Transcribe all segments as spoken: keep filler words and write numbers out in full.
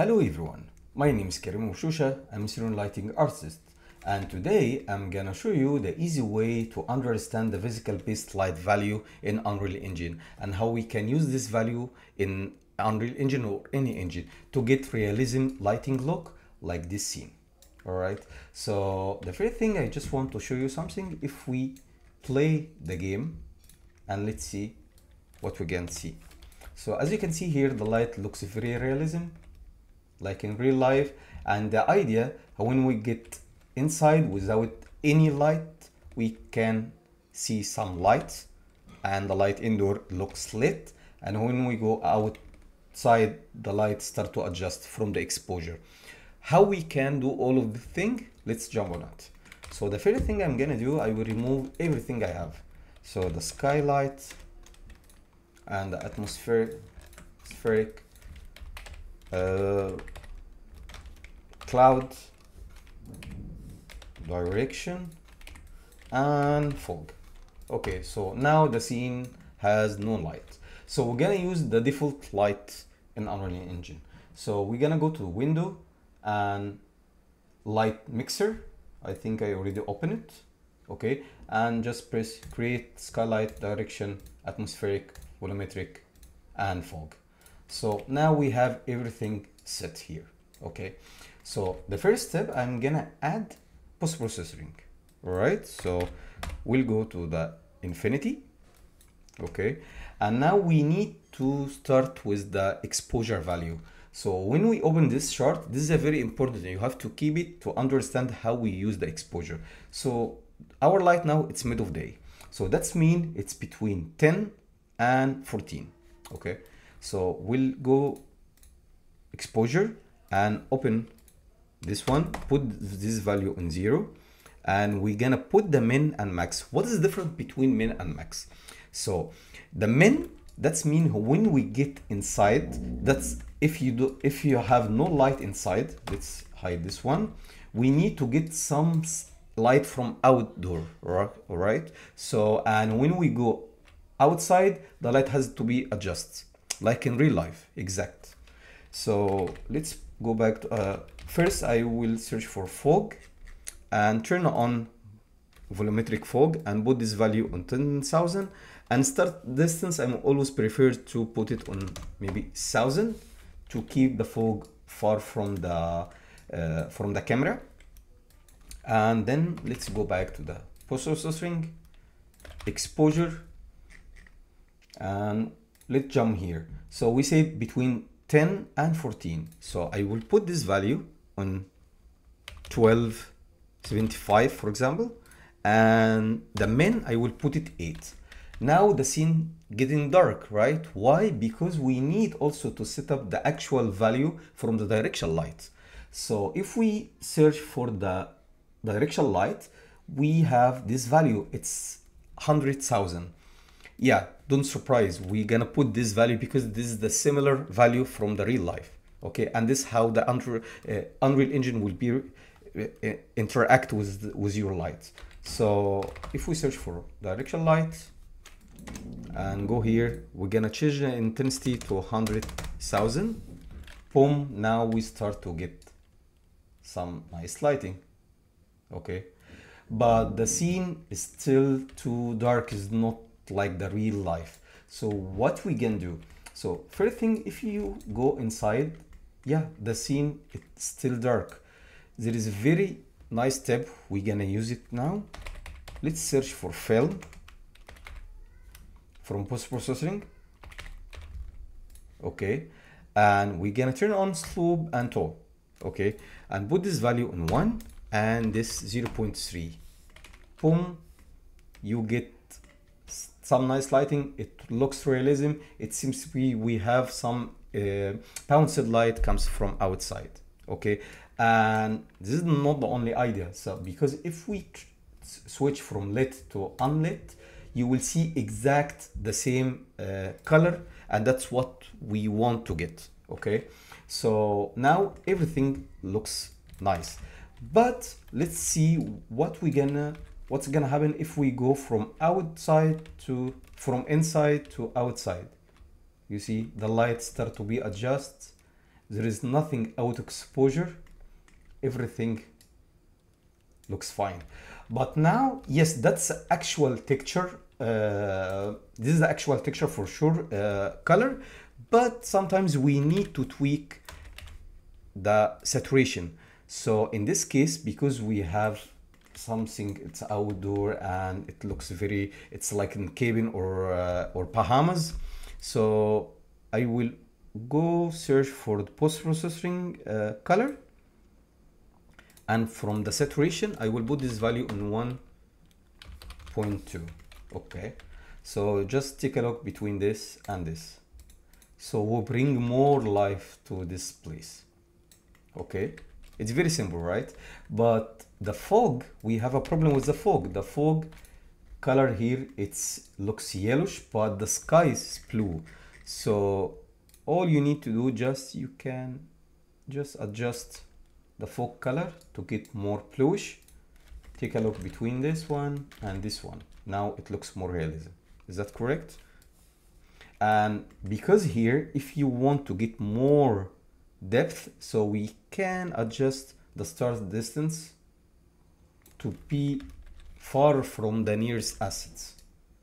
Hello everyone, my name is Karim Abou Shousha, I'm a serial lighting artist, and today I'm gonna show you the easy way to understand the physical based light value in Unreal Engine and how we can use this value in Unreal Engine or any engine to get realism lighting look like this scene. Alright, so the first thing I just want to show you something. If we play the game and let's see what we can see. So as you can see here, the light looks very realism like in real life, and the idea when we get inside without any light, we can see some light and the light indoor looks lit, and when we go outside the light start to adjust from the exposure. How we can do all of the thing, let's jump on it. So the first thing I'm gonna do, I will remove everything I have, so the skylight and the atmospheric spheric uh cloud, direction, and fog. Okay, so now the scene has no light, so we're gonna use the default light in Unreal Engine. So we're gonna go to window and light mixer, I think I already opened it. Okay, and just press create skylight, direction, atmospheric, volumetric, and fog. So now we have everything set here. Okay, so the first step, I'm gonna add post-processing. All right, so we'll go to the infinity. Okay, and now we need to start with the exposure value. So when we open this chart, this is a very important thing. You have to keep it to understand how we use the exposure. So our light now, it's mid of day, so that's mean it's between ten and fourteen. Okay, so we'll go exposure and open this one, put this value on zero, and we're gonna put the min and max. What is the difference between min and max? So the min, that's mean when we get inside, that's if you do if you have no light inside. Let's hide this one. We need to get some light from outdoor, right? All right, so and when we go outside, the light has to be adjusted like in real life, exact. So let's go back to uh, first I will search for fog and turn on volumetric fog and put this value on ten thousand, and start distance I'm always prefer to put it on maybe one thousand to keep the fog far from the uh, from the camera. And then let's go back to the post-processing, exposure, and let's jump here. So we say between ten and fourteen, so I will put this value on twelve seventy-five for example, and the min I will put it eight. Now the scene getting dark, right? Why? Because we need also to set up the actual value from the directional light. So if we search for the directional light, we have this value, it's one hundred thousand. Yeah, don't surprise, we're gonna put this value because this is the similar value from the real life. Okay, and this is how the Unreal, uh, Unreal Engine will be uh, interact with the, with your light. So if we search for directional light and go here, we're gonna change the intensity to one hundred thousand. Boom, now we start to get some nice lighting. Okay, but the scene is still too dark, is not like the real life. So what we can do, so first thing, if you go inside, yeah, the scene it's still dark. There is a very nice step, we're gonna use it now. Let's search for film from post-processing. Okay, and we're gonna turn on slope and tone. Okay, and put this value on one and this zero point three. Boom, you get some nice lighting, it looks realism, it seems to be we have some uh, bounced light comes from outside. Okay, and this is not the only idea, so because if we switch from lit to unlit, you will see exact the same uh, color, and that's what we want to get. Okay, so now everything looks nice, but let's see what we're gonna what's gonna happen if we go from outside to from inside to outside. You see the lights start to be adjusted, There is nothing out exposure. Everything looks fine. But now, yes, that's actual texture. Uh, this is the actual texture for sure, uh, color, but sometimes we need to tweak the saturation. So in this case, because we have something, it's outdoor and it looks very, it's like in cabin or uh, or Bahamas. So I will go search for the post-processing uh, color, and from the saturation I will put this value on one point two. Okay, so just take a look between this and this, so we'll bring more life to this place. Okay, it's very simple, right? But the fog, we have a problem with the fog. The fog color here, it's looks yellowish, but the sky is blue. So all you need to do, just you can just adjust the fog color to get more bluish. Take a look between this one and this one. Now it looks more realism. Is that correct? And because here, if you want to get more depth, so we can adjust the star's distance to be far from the nearest assets.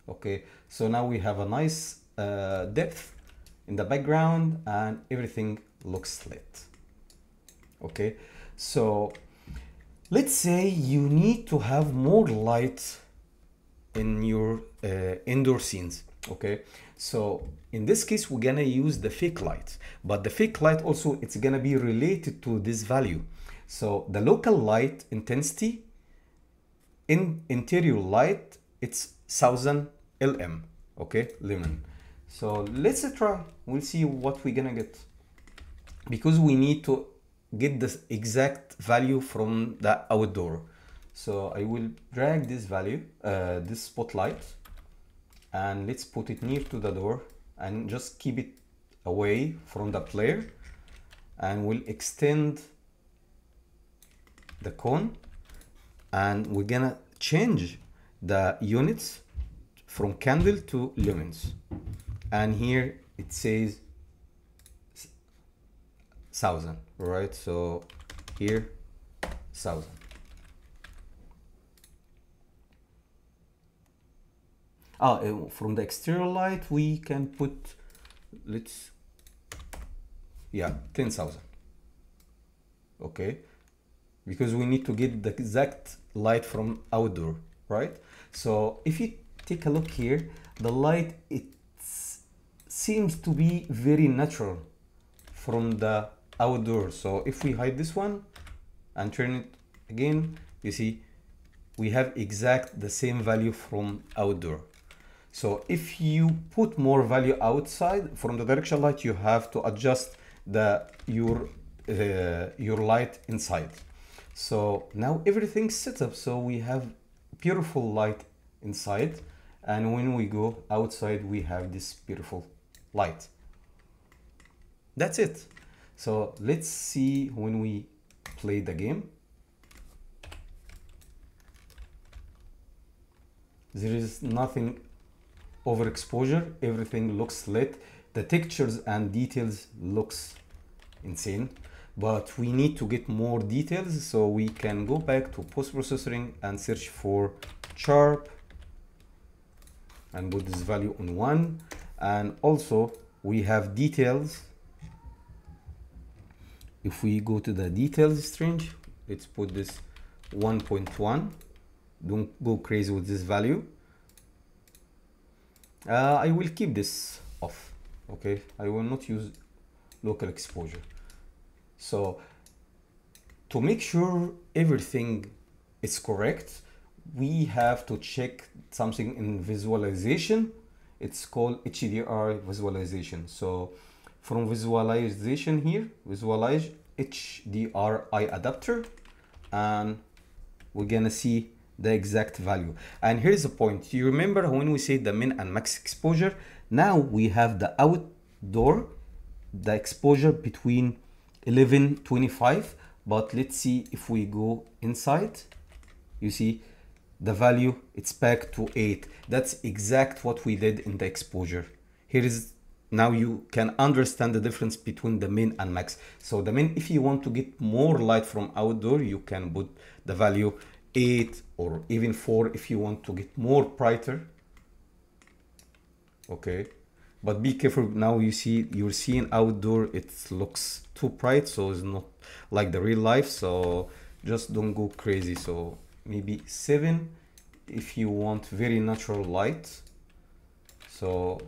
Okay, so now we have a nice uh, depth in the background and everything looks lit. Okay, so let's say you need to have more light in your uh, indoor scenes. Okay, so in this case we're gonna use the fake light, but the fake light also it's gonna be related to this value. So the local light intensity in interior light, it's one thousand lumens. Okay, lumen. So let's try, we'll see what we're gonna get, because we need to get this exact value from the outdoor. So I will drag this value, uh, this spotlight, and let's put it near to the door and just keep it away from the player, and we'll extend the cone, and we're gonna change the units from candle to lumens, and here it says thousand, right? So here thousand. Ah, from the exterior light we can put, let's, yeah, ten thousand. Okay, because we need to get the exact light from outdoor, right? So if you take a look here, the light, it seems to be very natural from the outdoor. So if we hide this one and turn it again, you see we have exact the same value from outdoor. So if you put more value outside from the direction light, you have to adjust the your uh, your light inside. So now everything's set up, so we have beautiful light inside, and when we go outside we have this beautiful light. That's it. So let's see when we play the game. There is nothing overexposure, everything looks lit, the textures and details looks insane, but we need to get more details, so we can go back to post-processing and search for sharp and put this value on one, and also we have details. If we go to the details range, let's put this one point one. Don't go crazy with this value. Uh, I will keep this off. Okay, I will not use local exposure. So to make sure everything is correct, we have to check something in visualization. It's called H D R visualization. So from visualization here, visualize H D R I adapter, and we're gonna see the exact value. And here's the point, you remember when we say the min and max exposure, now we have the outdoor, the exposure between eleven twenty-five, but let's see if we go inside, you see the value, it's back to eight. That's exact what we did in the exposure. Here is now you can understand the difference between the min and max. So the min, if you want to get more light from outdoor, you can put the value eight or even four if you want to get more brighter. Okay, but be careful. Now you see, you're seeing outdoor, it looks too bright, so it's not like the real life, so just don't go crazy. So maybe seven if you want very natural light. So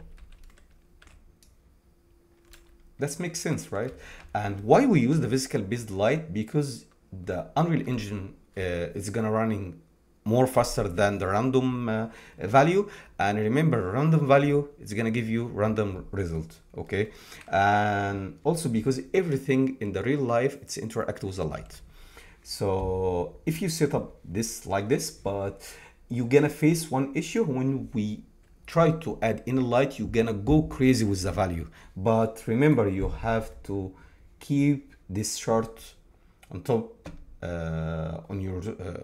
that makes sense, right? And why we use the physical based light, because the Unreal Engine uh, is gonna running more faster than the random uh, value. And remember, random value is gonna give you random result, okay? And also because everything in the real life, it's interact with the light. So if you set up this like this, but you're gonna face one issue when we try to add in light, you're gonna go crazy with the value. But remember, you have to keep this chart on top uh, on your uh,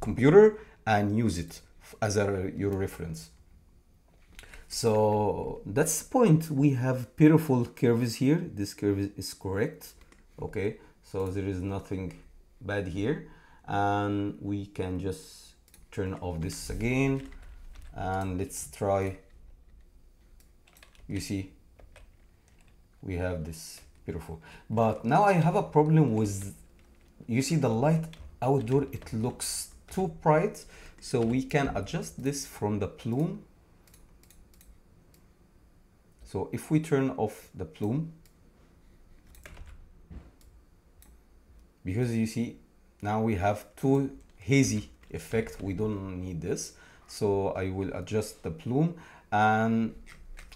computer and use it as a, your reference. So that's the point. We have beautiful curves here. This curve is correct. Okay, so there is nothing bad here. And we can just turn off this again. And let's try. You see, we have this beautiful, but now I have a problem with, you see the light outdoor, it looks too bright. So we can adjust this from the plume. So if we turn off the plume, because you see, now we have too hazy effect. We don't need this. So I will adjust the plume, and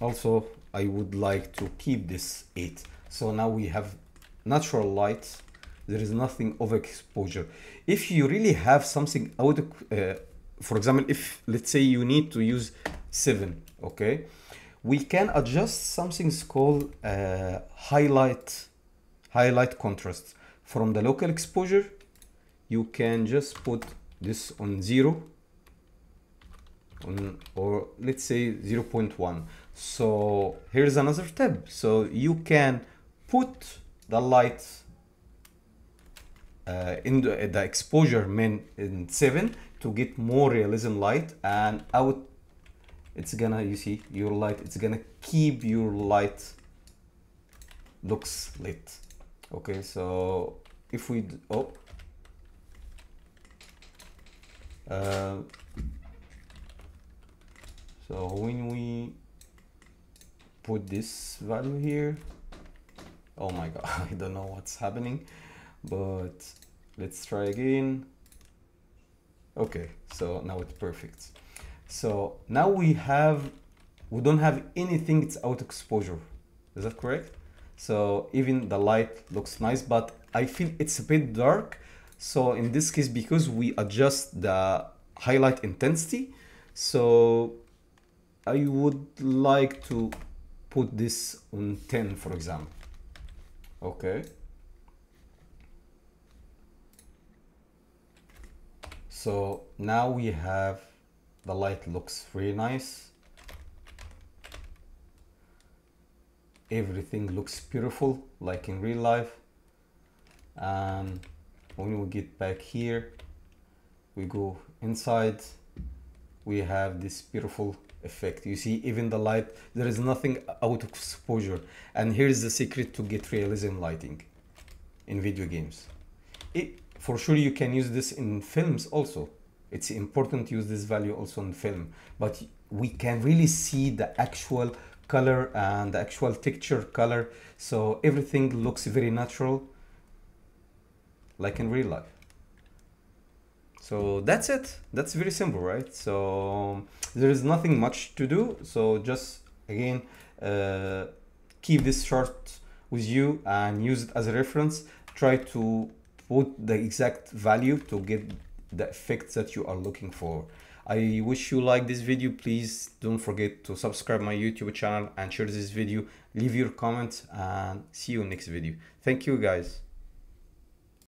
also I would like to keep this eight. So now we have natural light. There is nothing overexposure. If you really have something out, uh, for example, if let's say you need to use seven, okay, we can adjust something called uh, highlight, highlight contrast. From the local exposure, you can just put this on zero. On, or let's say zero point one. So here's another tab. So you can put the light uh, in the, the exposure min in seven to get more realism light, and out it's gonna, you see your light, it's gonna keep your light looks lit. Okay, so if we oh uh, so when we put this value here, oh my god, I don't know what's happening, but let's try again. Okay, so now it's perfect. So now we have, we don't have anything, it's out exposure. Is that correct? So even the light looks nice, but I feel it's a bit dark. So in this case, because we adjust the highlight intensity, so I would like to put this on ten, for example. Okay. So now we have the light looks really nice. Everything looks beautiful, like in real life. And when we get back here, we go inside. We have this beautiful effect. You see, even the light, there is nothing out of exposure. And here's the secret to get realism lighting in video games. It, for sure, you can use this in films also. It's important to use this value also in film, but we can really see the actual color and the actual texture color. So everything looks very natural, like in real life. So that's it. That's very simple, right? So there is nothing much to do. So just again, uh, keep this chart with you and use it as a reference. Try to put the exact value to get the effects that you are looking for. I wish you liked this video. Please don't forget to subscribe my YouTube channel and share this video. Leave your comments and see you next video. Thank you guys.